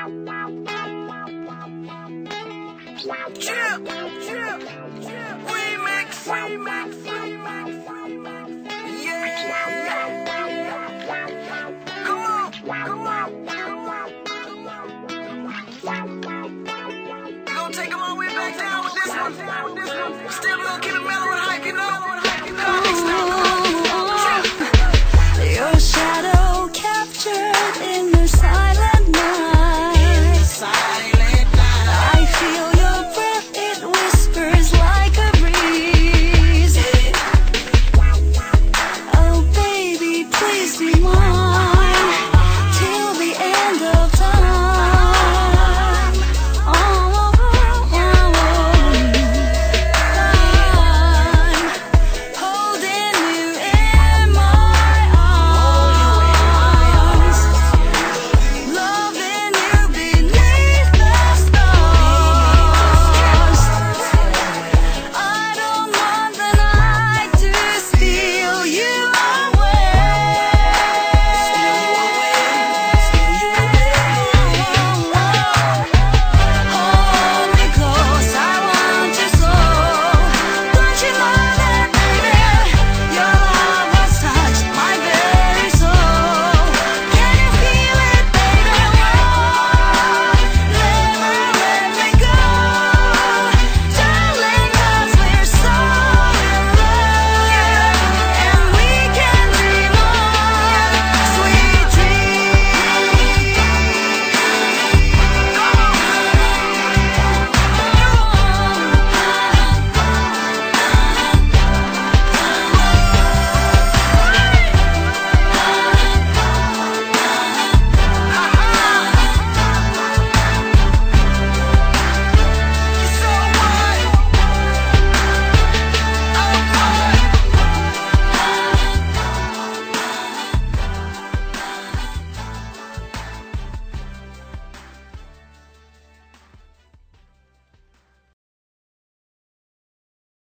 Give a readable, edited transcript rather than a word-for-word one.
Come on, we're back down with this one. Still looking.